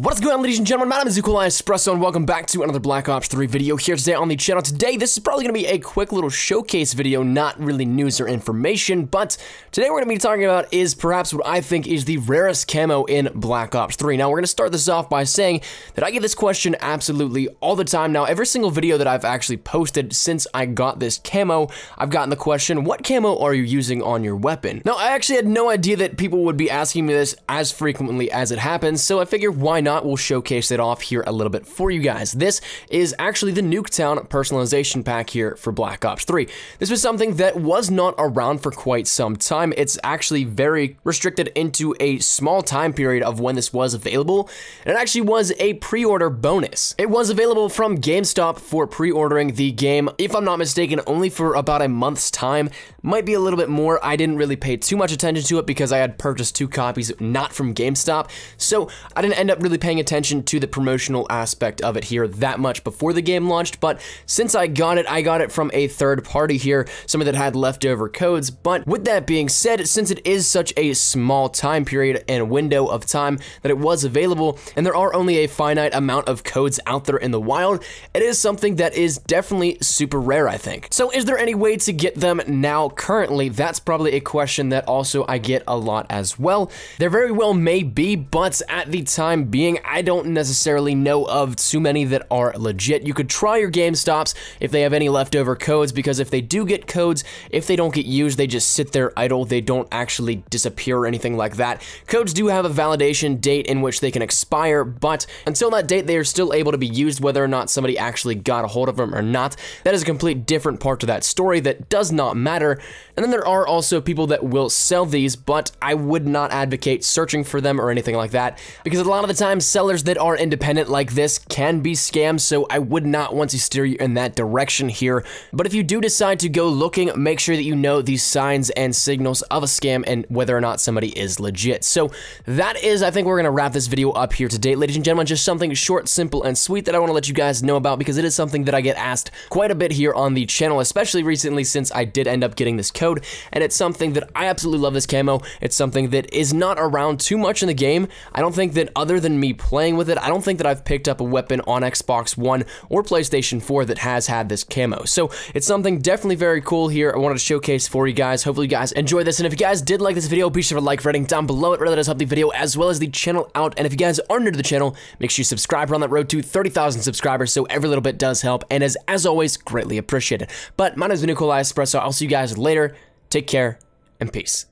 What's going on, ladies and gentlemen? My name is eColi Espresso, and welcome back to another Black Ops 3 video here today on the channel. Today, this is probably going to be a quick little showcase video, not really news or information, but today we're going to be talking about is perhaps what I think is the rarest camo in Black Ops 3. Now, we're going to start this off by saying that I get this question absolutely all the time. Now, every single video that I've actually posted since I got this camo, I've gotten the question, what camo are you using on your weapon? Now, I actually had no idea that people would be asking me this as frequently as it happens, so I figure why not, we'll showcase it off here a little bit for you guys. This is actually the Nuketown personalization pack here for Black Ops 3. This was something that was not around for quite some time. It's actually very restricted into a small time period of when this was available, and it actually was a pre-order bonus. It was available from GameStop for pre-ordering the game, if I'm not mistaken, only for about a month's time. Might be a little bit more. I didn't really pay too much attention to it because I had purchased 2 copies not from GameStop, so I didn't end up really paying attention to the promotional aspect of it here that much before the game launched, but since I got it from a third party here, somebody that had leftover codes. But with that being said, since it is such a small time period and window of time that it was available, and there are only a finite amount of codes out there in the wild, it is something that is definitely super rare, I think. So is there any way to get them now currently? That's probably a question that also I get a lot as well. There very well may be, but at the time being, I don't necessarily know of too many that are legit. You could try your GameStops if they have any leftover codes, because if they do get codes, if they don't get used, they just sit there idle. They don't actually disappear or anything like that. Codes do have a validation date in which they can expire, but until that date, they are still able to be used, whether or not somebody actually got a hold of them or not. That is a complete different part to that story that does not matter. And then there are also people that will sell these, but I would not advocate searching for them or anything like that, because a lot of the time, sellers that are independent like this can be scammed, so I would not want to steer you in that direction here. But if you do decide to go looking, make sure that you know these signs and signals of a scam and whether or not somebody is legit. So that is, I think we're going to wrap this video up here today, ladies and gentlemen. Just something short, simple, and sweet that I want to let you guys know about, because it is something that I get asked quite a bit here on the channel, especially recently since I did end up getting this code, and it's something that I absolutely love this camo. It's something that is not around too much in the game. I don't think that other than me playing with it, I don't think that I've picked up a weapon on Xbox One or PlayStation 4 that has had this camo. So it's something definitely very cool here. I wanted to showcase for you guys. Hopefully you guys enjoy this, and if you guys did like this video, be sure to like rating down below. It really does help the video as well as the channel out. And if you guys are new to the channel, make sure you subscribe. We're on that road to 30,000 subscribers, so every little bit does help and is, as always, greatly appreciated. But my name is eColi Espresso. I'll see you guys later. Take care and peace.